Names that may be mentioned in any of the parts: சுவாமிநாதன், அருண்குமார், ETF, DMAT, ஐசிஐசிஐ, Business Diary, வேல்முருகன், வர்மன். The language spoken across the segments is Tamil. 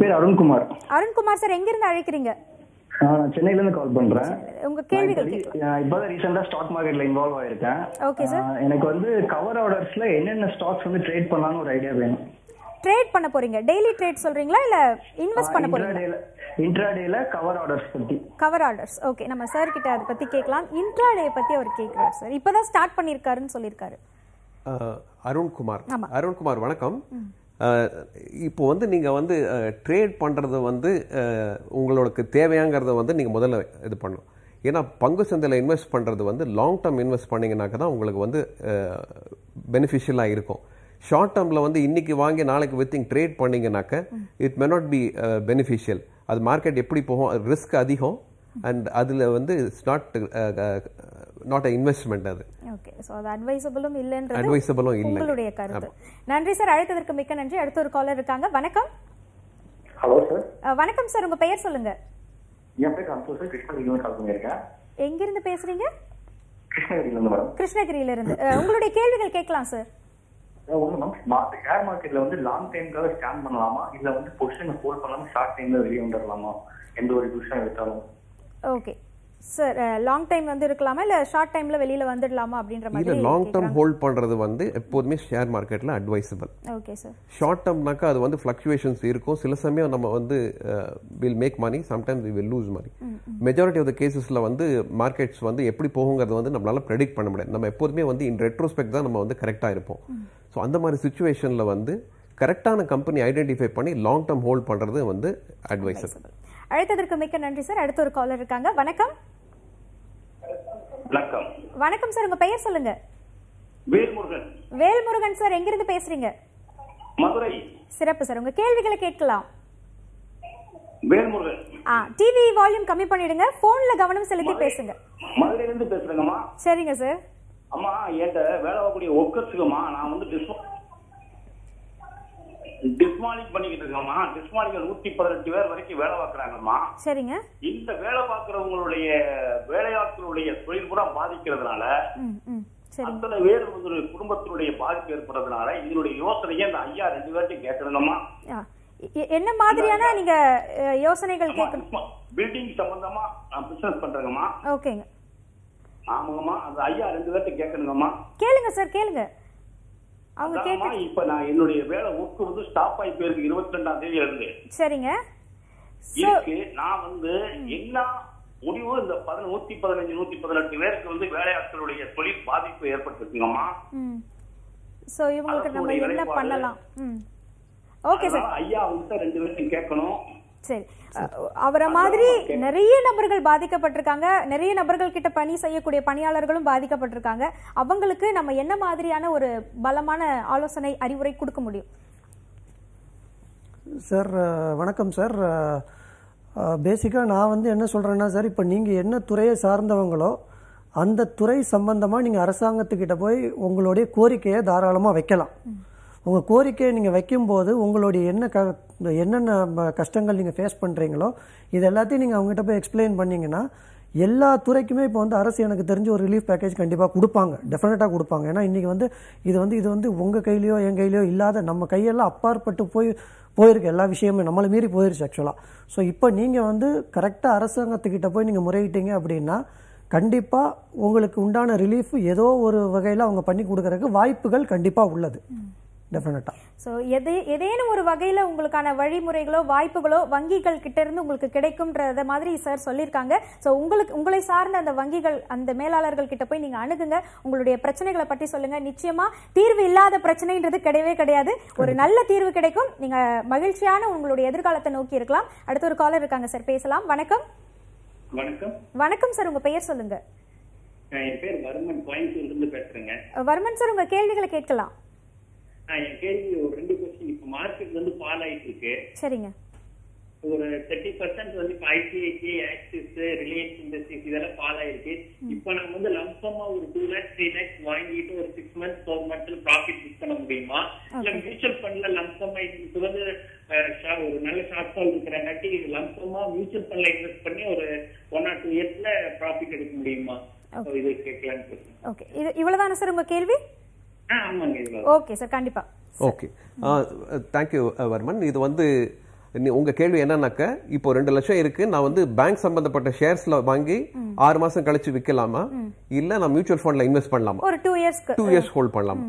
பேர் அருண்குமார். அருண்குமார் சார் எங்க இருந்து அழைக்கிறீங்க? நான் சென்னையில இருந்து கால் பண்றேன். உங்க கேள்விகள் கேக்குறேன். இப்போ ரீசன்ட்டா ஸ்டாக் மார்க்கெட்ல இன்வால்வ் ஆயிருக்கேன். Okay sir. எனக்கு வந்து கவர் ஆர்டர்ஸ்ல என்னென்ன ஸ்டாக்ஸ் வந்து ட்ரேட் பண்ணலாம்னு ஒரு ஐடியா வேணும். ட்ரேட் பண்ண போறீங்க? டெய்லி ட்ரேட் சொல்றீங்களா இல்ல இன்வெஸ்ட் பண்ண போறீங்களா? இன்ட்ராடேல கவர் ஆர்டர்ஸ் பத்தி. Cover orders. ஓகே, நம்ம சார் கிட்ட அத பத்தி கேக்கலாம். இன்ட்ராடே பத்தி அவர் கேக்குறார் சார். இப்போதான் ஸ்டார்ட் பண்ணிருக்காருன்னு சொல்லிருக்காரு. அருண்குமார். அருண்குமார் வணக்கம். இப்போ வந்து நீங்கள் வந்து ட்ரேட் பண்ணுறது வந்து உங்களுக்கு தேவையாங்கிறத வந்து நீங்கள் முதல்ல இது பண்ணணும். ஏன்னா பங்கு சந்தையில் இன்வெஸ்ட் பண்ணுறது வந்து லாங் டேர்ம் இன்வெஸ்ட் பண்ணிங்கனாக்க தான் உங்களுக்கு வந்து பெனிஃபிஷியலாக இருக்கும். ஷார்ட் டேர்மில் வந்து இன்றைக்கி வாங்கி நாளைக்கு வித்திங் ட்ரேட் பண்ணிங்கனாக்க it may not be beneficial. அது மார்க்கெட் எப்படி போகும், ரிஸ்க் அதிகம். அண்ட் அதில் வந்து இட்ஸ் not an investment. அது ஓகே. சோ அது அட்வைசபிளும் இல்லன்றது அட்வைசபிளும் இல்ல உங்களுடைய கருத்து. நன்றி சார் அழைத்ததற்கு மிக்க நன்றி. அடுத்து ஒரு காலர் இருக்காங்க. வணக்கம். Hello sir. வணக்கம் சார், உங்க பெயர் சொல்லுங்க. என் பேர் கம்சோ சார், கிருஷ்ணகிரியில இருந்து பேசுறேன். எங்க இருந்து பேசுறீங்க? கிருஷ்ணகிரியில இருந்து மேடம். கிருஷ்ணகிரியில இருந்து உங்களுடைய கேள்விகள் கேட்கலாம் சார். ஒண்ணு மேம், ஷேர் மார்க்கெட்ல வந்து லாங் டைம்க்காக ஸ்டாண்ட் பண்ணலாமா இல்ல வந்து பொசிஷனை ஹோல்ட் பண்ணலாமா, ஷார்ட் டைம்ல வெளிய வந்துடலாமா, எந்த ஒரு பொசிஷன் எடுத்தாலும்? ஓகே சார், லாங் டைம் வந்து இருக்கலாமா இல்ல ஷார்ட் டைம்ல வெளியில வந்துடலாமா அப்படின்ற மாதிரி? இல்ல, லாங் டைம் ஹோல்ட் பண்றது வந்து எப்பவுமே ஷேர் மார்க்கெட்ல அட்வைசபிள். Okay sir. ஷார்ட் டம்னாக்க அது வந்து ஃப்ளக்சுவேஷன்ஸ் இருக்கும். சில சமயம் நம்ம வந்து will make money, sometimes we will lose money. majority of the கேसेसல வந்து மார்க்கெட்ஸ் வந்து எப்படி போகும்ங்கிறது வந்து நம்மளால பிரெடிக்ட் பண்ண முடியாது. நம்ம எப்பவுமே வந்து இன் ரெட்ரோஸ்பெக்ட் தான் நம்ம வந்து கரெக்ட்டா இருப்போம். சோ அந்த மாதிரி சிச்சுவேஷன்ல வந்து கரெக்ட்டான கம்பெனி ஐடென்டிஃபை பண்ணி லாங் டம் ஹோல்ட் பண்றது வந்து அட்வைசபிள். அழைத்ததற்கு மிக்க நன்றி சார். அடுத்து ஒரு காலர் இருக்காங்க. வணக்கம். வணக்கம். வணக்கம் சார், உங்க பெயர் சொல்லுங்க. வேல்முருகன். வேல்முருகன் சார், எங்க இருந்து பேசுறீங்க? மதுரை. சிறப்பு சார், உங்க கேள்விகளை கேட்கலாம். வேல்முருகன். டிவி வால்யூம் கம்மி பண்ணிடுங்க, போன்ல கவனம் செலுத்தி பேசுங்க. மதுரையில இருந்து பேசுறேங்கம்மா. சரிங்க சார். அம்மா, ஏட்ட வேலவாக்குடி ஒர்க்கர்ஸ்க்குமா நான் வந்து டிஸ்மாலிக் பண்ணிக்கிட்டு இருக்கோம்மா. டிஸ்மாலிக்ல 118 பேர் வரைக்கும் வேலை பார்க்கறாங்கம்மா. சரிங்க. இந்த வேலை பார்க்கறவங்களுடைய வேலையாட்களுடைய தொழில் கூட பாதிக்கிறதுனால அத்தனை பேர் குடும்பத்தினுடைய பாதிப்பு ஏற்படுறதுனால இதனுடைய யோசனையை அந்த ஐயா 2 பேர்த்தையும் கேட்கணுங்கம்மா. என்ன மாதிரியான நீங்க யோசனைகள் கேட்கணும்? பில்டிங் சம்பந்தமா நான் பிசினஸ் பண்றேங்கம்மா. ஓகேங்க. ஆமாங்கம்மா, அந்த ஐயா 2 பேர்த்தையும் கேட்கணுங்கம்மா. கேளுங்க சார், கேளுங்க. இப்ப நான் என்னுடைய வேலை ஒர்க் வந்து ஸ்டாப் ஆகி போயிருக்கு 22ஆம் தேதியில இருந்து. சரிங்க. நான் வந்து எல்லா முடிவும் இந்த 115 118 பேருக்கு வந்து வேலையாட்களுடைய தொழில் பாதிப்பு ஏற்பட்டிருக்குங்கம்மா. சோ இவங்களுக்கு நம்ம என்ன பண்ணலாம்? Okay sir. ஐயா வந்து 2 பேரும் கேட்கணும். சரி, அவரை மாதிரி நிறைய நபர்கள் பாதிக்கப்பட்டிருக்காங்க. நிறைய நபர்கள் கிட்ட பணி செய்யக்கூடிய பணியாளர்களும் பாதிக்கப்பட்டிருக்காங்க. அவங்களுக்கு நம்ம என்ன மாதிரியான ஒரு பலமான ஆலோசனை அறிவுரை கொடுக்க முடியும் சார்? வணக்கம் சார். பேசிக்காக நான் வந்து என்ன சொல்கிறேன்னா சார், இப்போ நீங்கள் என்ன துறையை சார்ந்தவங்களோ அந்த துறை சம்பந்தமாக நீங்கள் அரசாங்கத்துக்கிட்ட போய் உங்களுடைய கோரிக்கையை தாராளமாக வைக்கலாம். உங்கள் கோரிக்கையை நீங்கள் வைக்கும்போது உங்களுடைய என்னென்ன கஷ்டங்கள் நீங்கள் ஃபேஸ் பண்ணுறீங்களோ இது எல்லாத்தையும் நீங்கள் அவங்ககிட்ட போய் எக்ஸ்பிளைன் பண்ணிங்கன்னா எல்லா துறைக்குமே இப்போ வந்து அரசு எனக்கு தெரிஞ்ச ஒரு ரிலீஃப் பேக்கேஜ் கண்டிப்பாக கொடுப்பாங்க, டெஃபினட்டாக கொடுப்பாங்க. ஏன்னா இன்றைக்கி வந்து இது வந்து உங்கள் கையிலையோ என் கையிலையோ இல்லாத நம்ம கையெல்லாம் அப்பாற்பட்டு போயிருக்கு. எல்லா விஷயமும் நம்மளை மீறி போயிருச்சு ஆக்சுவலாக. ஸோ இப்போ நீங்கள் வந்து கரெக்டாக அரசாங்கத்துக்கிட்ட போய் நீங்கள் முறையிட்டீங்க அப்படின்னா கண்டிப்பாக உங்களுக்கு உண்டான ரிலீஃப் ஏதோ ஒரு வகையில் அவங்க பண்ணி கொடுக்குறதுக்கு வாய்ப்புகள் கண்டிப்பாக உள்ளது. ஏதேனும் ஒரு வகையில உங்களுக்கான வழிமுறைகளோ வாய்ப்புகளோ வங்கிகள் கிட்ட இருந்து உங்களுக்கு கிடைக்கும்ன்றத மாதிரி சார் சொல்லியிருக்காங்க. ஸோ உங்களை சார்ந்த அந்த வங்கிகள் அந்த மேலாளர்கள் கிட்ட போய் நீங்க அணுகுங்க, உங்களுடைய பிரச்சனைகளை பற்றி சொல்லுங்க. நிச்சயமா தீர்வு இல்லாத பிரச்சனைன்றது கிடையவே கிடையாது. ஒரு நல்ல தீர்வு கிடைக்கும். நீங்க மகிழ்ச்சியான உங்களுடைய எதிர்காலத்தை நோக்கி இருக்கலாம். அடுத்த ஒரு காலர் இருக்காங்க சார், பேசலாம். வணக்கம். வணக்கம். வணக்கம் சார், உங்க பெயர் சொல்லுங்க. என் பேர் வர்மன், கோயம்புத்தூர்ல இருந்து பேசுறேங்க. வர்மன் சார், உங்க கேள்விகளை கேட்கலாம். என் கேள்வி ஒரு 2 கொஸ்டின். இப்ப மார்க்கெட் வந்து ஃபால் ஆயிட்டு இருக்கு. சரிங்க. ஒரு 30% வந்து ஐசிஐசிஐ, ஆக்சிஸ், ரிலையன்ஸ் இண்டஸ்ட்ரீஸ் இதெல்லாம் ஃபால் ஆயிருக்கு. இப்ப நம்ம வந்து லம்பமா ஒரு 2 lakhs 3 lakhs வாங்கிட்டு ஒரு 6 months 4 months ப்ராஃபிட் பிக் பண்ண முடியுமா? இல்ல மியூச்சுவல் ஃபண்ட்ல லம்பமா இது வந்து ஒரு நல்ல ஷார்ட் ஃபால் இருக்கிறங்காட்டி லம்பமா மியூச்சுவல் ஃபண்ட்ல இன்வெஸ்ட் பண்ணி ஒரு 1 or 2 yearsல ப்ராஃபிட் எடுக்க முடியுமா? இது கேட்கலான்னு. ஓகே, இவ்வளவுதான சார் உங்க கேள்வி? ஓகே சார், கண்டிப்பா. Okay, thank you வர்மன். இது வந்து உங்க கேள்வி என்னன்னாக்க இப்போ 2 லட்சம் இருக்கு நான் வந்து பேங்க் சம்பந்தப்பட்ட ஷேர்ஸ்ல வாங்கி 6 மாசம் கழிச்சு விக்கலாமா இல்ல நான் மியூச்சுவல் ஃபண்ட்ல இன்வெஸ்ட் பண்ணலாமா ஒரு 2 இயர்ஸ் ஹோல்ட் பண்ணலாமா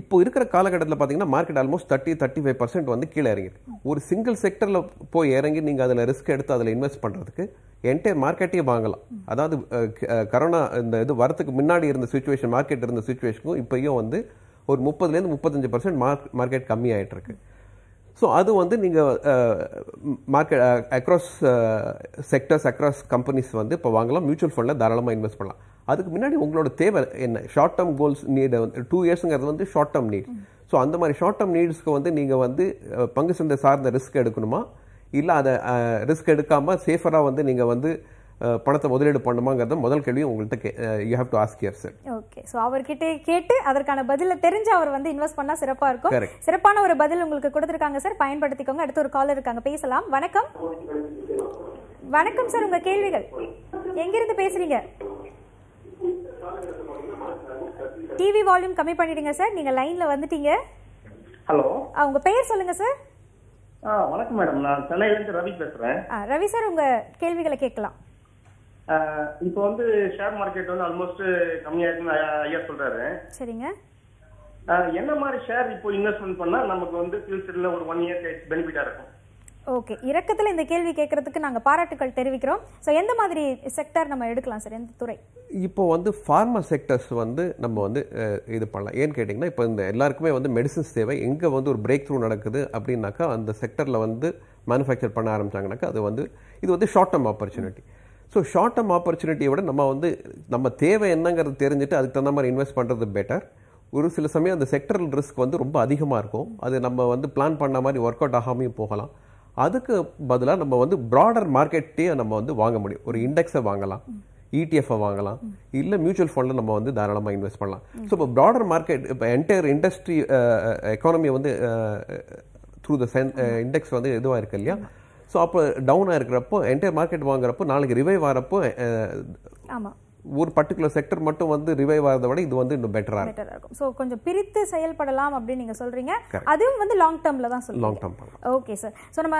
இப்போ இருக்கிற கால கட்டத்துல பாத்தீங்கன்னா மார்க்கெட் ஆல்மோஸ்ட் 30-35% வந்து கீழ இறங்கிருக்கு ஒரு சிங்கிள் செக்டர்ல போய் இறங்கி நீங்க அதுல ரிஸ்க் எடுத்து அதுல இன்வெஸ்ட் பண்றதுக்கு என்டையர் மார்க்கெட்டே வாங்கலாம் அதாவது கொரோனா இந்த இது வரதுக்கு முன்னாடி இருந்த சிச்சுவேஷன் மார்க்கெட் இருந்த சிச்சுவேஷனுக்கு இப்பயும் வந்து ஒரு 30ல இருந்து 35% மார்க்கெட் கம்மி ஆயிட்டு இருக்கு So, that's why market across sectors, across companies, mutual fund invest in mutual fund. Short-term goals need 2 years is short-term need. So, அந்த short-term needs நீங்க வந்து பங்கு சந்தை சார்ந்த ரிஸ்க் எடுக்கணுமா இல்ல அத ரிஸ்க் எடுக்காம சேஃபரா நீங்க வந்து பணத்தை முதலீடு பண்ணுமாங்கறத முதல் கேள்வி உங்களுக்கு you have to ask yourself okay so அவர்கிட்ட கேட்டு அதற்கான பதிலை தெரிஞ்சு அவர் வந்து இன்வெஸ்ட் பண்ணா சிறப்பா இருக்கும் சிறப்பான ஒரு பதில் உங்களுக்கு கொடுத்திருக்காங்க சார் பயன்படுத்திக்கோங்க அடுத்து ஒரு காலர் இருக்காங்க பேசலாம் வணக்கம் வணக்கம் சார் உங்க கேள்விகள் எங்க இருந்து பேசுறீங்க டிவி வால்யூம் கம்மி பண்ணிடுங்க சார் நீங்க லைன்ல வந்துட்டீங்க ஹலோ உங்க பெயர் சொல்லுங்க சார் வணக்கம் மேடம் நான் சென்னையில இருந்து ரவி பேசுறேன் ரவி சார் உங்க கேள்விகளை கேட்கலாம் இப்போ வந்து ஷேர் மார்க்கெட் வந்து ஆல்மோஸ்ட் கம்மியா இருக்குன்னு ஐயா சொல்றாரு சரிங்க என்ன மாதிரி ஷேர் இப்போ இன்வெஸ்ட்மென்ட் பண்ணா நமக்கு வந்து ஃபியூச்சர்ல ஒரு 1 இயர் கைஸ் பெனிஃபிட்டா இருக்கும் ஓகே இரக்கத்துல இந்த கேள்வி கேக்குறதுக்கு நாங்க பாராட்டுகள் தெரிவிக்கிறோம் சோ எந்த மாதிரி செக்டார் நம்ம எடுக்கலாம் சார் எந்த துறை இப்போ வந்து ஃபார்மா செக்டர்ஸ் வந்து நம்ம வந்து இது பண்ணலாம் ஏன் கேட்டிங்கன்னா இப்போ இந்த எல்லாருக்குமே வந்து மெடிசின்ஸ் தேவை எங்க வந்து ஒரு பிரேக் த்ரூ நடக்குது அப்படினாக்கா அந்த செக்டர்ல வந்து manufacture பண்ண ஆரம்பிச்சாங்கனாக்க அது வந்து இது வந்து ஷார்ட் டம் opportunity So, short-term opportunity விட நம்ம வந்து நம்ம தேவை என்னங்கிறது தெரிஞ்சிட்டு அதுக்கு தகுந்த மாதிரி இன்வெஸ்ட் பண்றது பெட்டர் ஒரு சில சமயம் அந்த செக்டரல் ரிஸ்க் வந்து ரொம்ப அதிகமாக இருக்கும் அது நம்ம வந்து பிளான் பண்ண மாதிரி ஒர்க் அவுட் ஆகாமையும் போகலாம் அதுக்கு பதிலாக நம்ம வந்து ப்ராடர் மார்க்கெட்டே நம்ம வந்து வாங்க முடியும் ஒரு இண்டெக்ஸை வாங்கலாம் ETF வாங்கலாம் இல்ல மியூச்சுவல் ஃபண்ட்ல நம்ம வந்து தாராளமா இன்வெஸ்ட் பண்ணலாம் ஸோ இப்போ ப்ராடர் மார்க்கெட் இப்போ என்டையர் இண்டஸ்ட்ரி எக்கானமி வந்து த்ரூ த இண்டெக்ஸ் வந்து இதுவாக இருக்கு இல்லையா So, அப்ப டவுனா இருக்கறப்போ என்டையர் மார்க்கெட் வாங்குறப்போ நாளைக்கு ரிவைவ் ஆறப்போ ஆமா ஒரு பர்టిక్యులர் செக்டர் மட்டும் வந்து ரிவைவ் ஆறத விட இது வந்து இன்னும் பெட்டரா இருக்கும் சோ கொஞ்சம் பிரித்து செயல்படலாம் அப்படி நீங்க சொல்றீங்க அதுவும் வந்து லாங் டர்ம்ல தான் சொல்றீங்க long term okay sir so நம்ம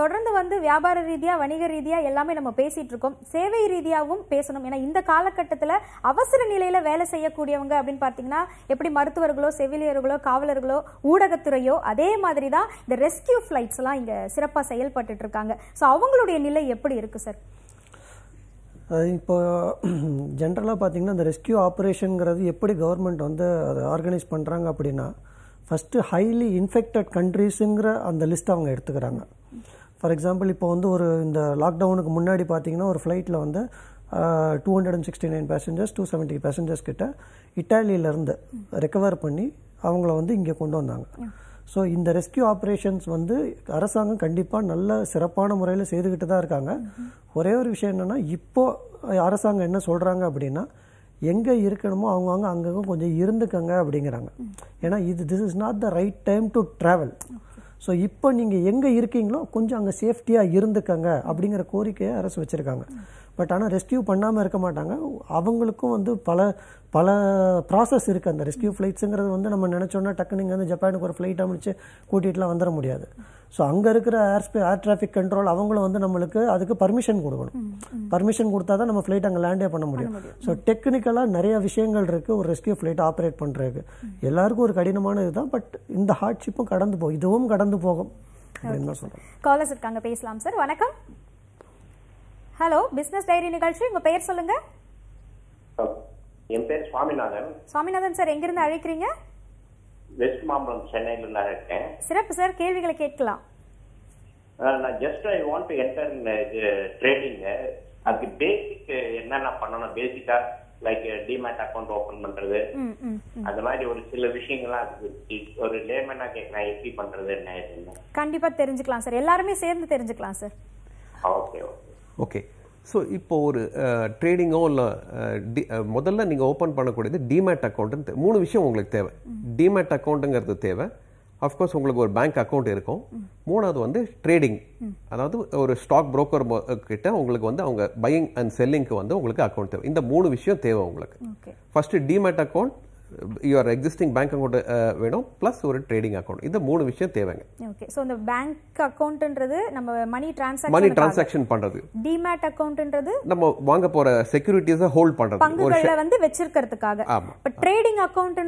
தொடர்ந்து வந்து வியாபார ரீதியா வணிக ரீதியா எல்லாமே நம்ம பேசிட்டு இருக்கோம் சேவை ரீதியாவும் பேசணும் ஏனா இந்த கால கட்டத்துல அவசர நிலையில வேலை செய்ய கூடியவங்க அப்படினு பாத்தீங்கன்னா எப்படி மருத்துவர்களோ செவிலியர்களோ காவலர்களோ ஊடகத் துறையோ அதே மாதிரி தான் இந்த ரெஸ்கியூ ஃளைட்ஸ் எல்லாம் இங்க சிறப்பா செயல்பட்டுட்டு இருக்காங்க சோ அவங்களுடைய நிலை எப்படி இருக்கு சார் இப்போ ஜென்ரலாக பார்த்தீங்கன்னா இந்த ரெஸ்கியூ ஆப்ரேஷனுங்கிறது எப்படி கவர்மெண்ட் வந்து அதை ஆர்கனைஸ் பண்ணுறாங்க அப்படின்னா ஃபஸ்ட்டு ஹைலி இன்ஃபெக்டட் கண்ட்ரீஸுங்கிற அந்த லிஸ்ட் அவங்க எடுத்துக்கிறாங்க ஃபார் எக்ஸாம்பிள் இப்போ வந்து ஒரு இந்த லாக்டவுனுக்கு முன்னாடி பார்த்தீங்கன்னா ஒரு ஃப்ளைட்டில் வந்து 269 பேசஞ்சர்ஸ் 270 பேசஞ்சர்ஸ் கிட்ட இட்டாலியிலேருந்து ரெக்கவர் பண்ணி அவங்கள வந்து இங்கே கொண்டு வந்தாங்க ஸோ இந்த ரெஸ்கியூ ஆப்ரேஷன்ஸ் வந்து அரசாங்கம் கண்டிப்பாக நல்ல சிறப்பான முறையில் செய்துக்கிட்டு தான் இருக்காங்க ஒரே ஒரு விஷயம் என்னென்னா இப்போது அரசாங்கம் என்ன சொல்கிறாங்க அப்படின்னா எங்கே இருக்கணுமோ அவங்கவுங்க அங்கங்கே கொஞ்சம் இருந்துக்கங்க அப்படிங்கிறாங்க ஏன்னா இது this is not the right time to travel so இப்போ நீங்கள் எங்கே இருக்கீங்களோ கொஞ்சம் அங்கே சேஃப்டியாக இருந்துக்கங்க அப்படிங்கிற கோரிக்கையை அரசு வச்சுருக்காங்க பட் ஆனால் ரெஸ்கியூ பண்ணாமல் இருக்க மாட்டாங்க அவங்களுக்கும் வந்து பல பல ப்ராசஸ் இருக்குது அந்த ரெஸ்கியூ ஃப்ளைட்ஸுங்கிறது வந்து நம்ம நினச்சோன்னா டக்குன்னு இங்கே வந்து ஜப்பானுக்கு ஒரு ஃப்ளைட் அமைச்சு கூட்டிகிட்டுலாம் வந்துட முடியாது ஸோ அங்கே இருக்கிற ஏர் டிராஃபிக் கண்ட்ரோல் அவங்களும் வந்து நம்மளுக்கு அதுக்கு பர்மிஷன் கொடுக்கணும் பர்மிஷன் கொடுத்தா தான் நம்ம ஃப்ளைட் அங்கே லேண்டே பண்ண முடியும் ஸோ டெக்னிக்கலாக நிறைய விஷயங்கள் இருக்குது ஒரு ரெஸ்கியூ ஃப்ளைட் ஆப்ரேட் பண்ணுறதுக்கு எல்லாருக்கும் ஒரு கடினமான இதுதான் பட் இந்த ஹார்ட்ஷிப்பும் கடந்து போகும் இதுவும் கடந்து போகும் அப்படின்னு தான் சொல்கிறேன் காலர்ஸ் இருக்காங்க பேசலாம் சார் வணக்கம் ஹலோ பிசினஸ் டைரி நிகழ்ச்சி உங்க பேர் சொல்லுங்க என் பேர் சுவாமிநாதன் சுவாமிநாதன் சார் எங்க இருந்து அழைக்கிறீங்க வெஸ்ட் மாம்பரம் சென்னையில இருந்து அழைக்கிறேன் சிறப்பு சார் கேள்விகளை கேட்கலாம் நான் just I want to enter trading அதுக்கு பேசிக் என்னென்ன பண்ணணும் பேசிக்கா லைக் டிமேட் அக்கௌண்ட் ஓபன் பண்றது அந்த மாதிரி ஒரு சில விஷயங்கள்லாம் ஒரு லேமனா கேட்கலாம் எப்படி பண்றது என்ன கண்டிப்பா தெரிஞ்சுக்கலாம் சார் எல்லாருமே சேர்ந்து தெரிஞ்சுக்கலாம் sir okay okay okay so இப்போ ஒரு ட்ரேடிங்கோ இல்லை முதல்ல நீங்கள் ஓப்பன் பண்ணக்கூடியது டிமேட் அக்கௌண்ட்டுன்னு 3 விஷயம் உங்களுக்கு தேவை டிமேட் அக்கௌண்ட்டுங்கிறது தேவை அஃப்கோர்ஸ் உங்களுக்கு ஒரு பேங்க் அக்கௌண்ட் இருக்கும் 3வது வந்து ட்ரேடிங் அதாவது ஒரு ஸ்டாக் புரோக்கர் கிட்ட உங்களுக்கு வந்து அவங்க பையிங் அண்ட் செல்லிங்க்கு வந்து உங்களுக்கு அக்கௌண்ட் தேவை இந்த 3 விஷயம் தேவை உங்களுக்கு first demat account your existing bank account plus or trading account. This is the okay. So the bank account money transaction. Money transaction DMAT account we securities hold but trading account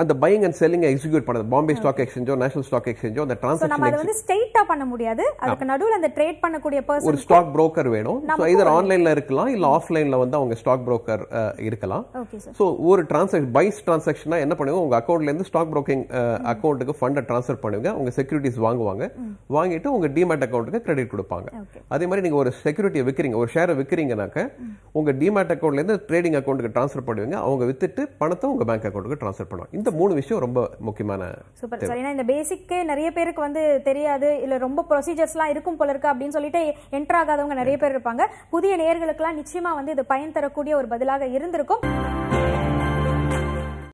and the buying and selling execute Bombay okay. Stock Exchange or National Stock Exchange or the transaction. So, we can state and trade a person. Or stock broker so either online or offline la stock broker okay, sir. So one transaction buys transaction na account la stock broking account fund transfer pannuvenga securities vaanguvaanga vaangittu unga DMAT account ku credit kudupaanga adhe mari neenga or security vikringa or share vikringa naaka unga DMAT account la trading account ku transfer pannuvenga avanga vitittu panatha unga bank account ku transfer pannuvaanga. Super. Sir, in the basic nariya perukku vandu theriyadu illa romba procedures la irukum pola irukku appdin solite enter agadavanga nariya per irupanga. Pudiya nergalukku la nichayama vandu idu payan tharakoodiya or badilaga irundirukum.